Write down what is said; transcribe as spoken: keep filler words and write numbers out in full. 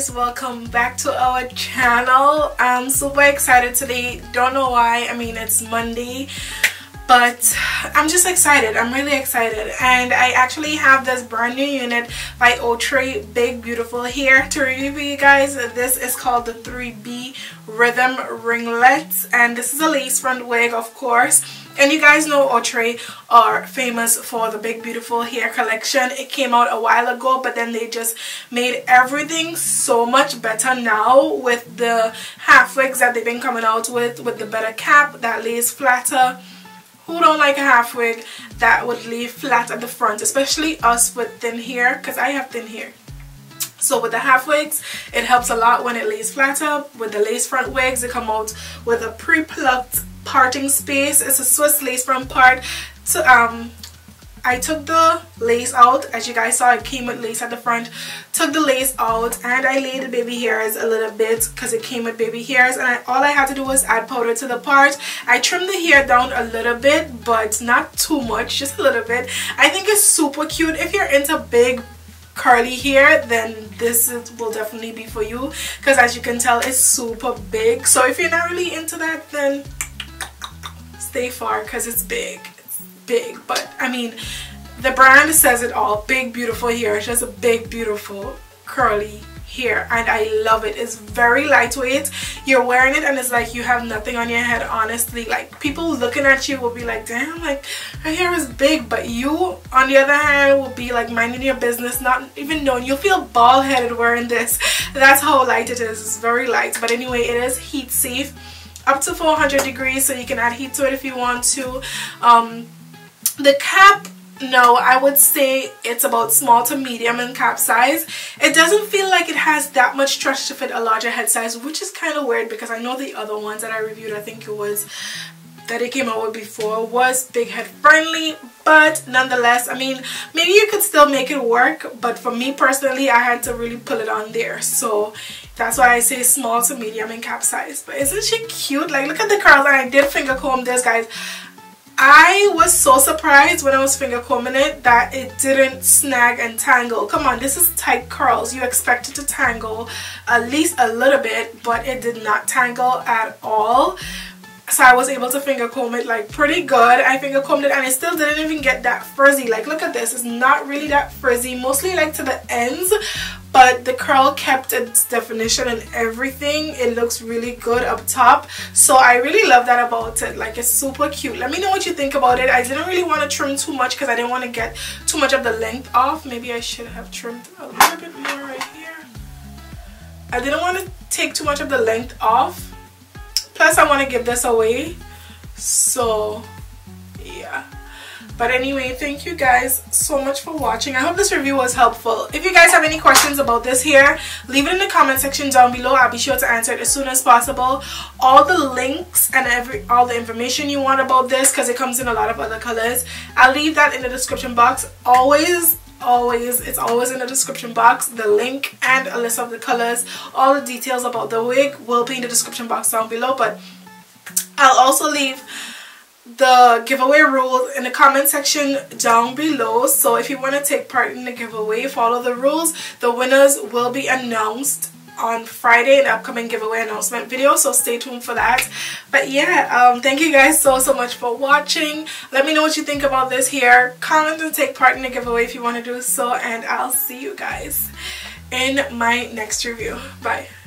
guys, welcome back to our channel. I'm super excited today. Don't know why. I mean, it's Monday, but I'm just excited. I'm really excited, and I actually have this brand new unit by Outre, Big Beautiful Hair, to review for you guys. This is called the three B Rhythm Ringlet, and this is a lace front wig, of course. And you guys know Outre are famous for the Big Beautiful Hair collection. It came out a while ago, but then they just made everything so much better now with the half wigs that they've been coming out with, with the better cap that lays flatter. Who don't like a half wig that would lay flat at the front, especially us with thin hair, because I have thin hair. So with the half wigs, it helps a lot when it lays flatter. With the lace front wigs, they come out with a pre-plucked parting space. It's a Swiss lace front part. So um I took the lace out. As you guys saw, it came with lace at the front. Took the lace out and I laid the baby hairs a little bit because it came with baby hairs, and I, all I had to do was add powder to the part. I trimmed the hair down a little bit, but not too much, just a little bit. I think it's super cute. If you're into big curly hair, then this will definitely be for you, because as you can tell, it's super big. So if you're not really into that, then stay far, because it's big. Big, but I mean, the brand says it all. Big Beautiful Hair. It's just a big beautiful curly hair, and I love it. It's very lightweight. You're wearing it and it's like you have nothing on your head, honestly. Like, people looking at you will be like, damn, like, her hair is big. But you, on the other hand, will be like minding your business, not even knowing. You'll feel bald headed wearing this. That's how light it is. It's very light. But anyway, it is heat safe up to four hundred degrees, so you can add heat to it if you want to. um The cap, no, I would say it's about small to medium in cap size. It doesn't feel like it has that much stretch to fit a larger head size, which is kind of weird, because I know the other ones that I reviewed, I think it was, that it came out with before, was big head friendly. But nonetheless, I mean, maybe you could still make it work, but for me personally, I had to really pull it on there. So that's why I say small to medium in cap size. But isn't she cute? Like, look at the curls. And I did finger comb this, guys. I was so surprised when I was finger combing it that it didn't snag and tangle. Come on, this is tight curls. You expect it to tangle at least a little bit, but it did not tangle at all. So I was able to finger comb it like pretty good. I finger combed it and it still didn't even get that frizzy. Like, look at this. It's not really that frizzy, mostly like to the ends, but the curl kept its definition and everything. It looks really good up top, so I really love that about it. Like, it's super cute. Let me know what you think about it. I didn't really want to trim too much because I didn't want to get too much of the length off. Maybe I should have trimmed a little bit more right here. I didn't want to take too much of the length off, plus I want to give this away, so yeah. But anyway, thank you guys so much for watching. I hope this review was helpful. If you guys have any questions about this hair, leave it in the comment section down below. I'll be sure to answer it as soon as possible. All the links and every all the information you want about this, because it comes in a lot of other colors, I'll leave that in the description box. Always, always, it's always in the description box. The link and a list of the colors. All the details about the wig will be in the description box down below. But I'll also leave the giveaway rules in the comment section down below, so if you want to take part in the giveaway, follow the rules. The winners will be announced on Friday in the upcoming giveaway announcement video, so stay tuned for that. But yeah, um thank you guys so so much for watching. Let me know what you think about this hair. Comment and take part in the giveaway if you want to do so, and I'll see you guys in my next review. Bye.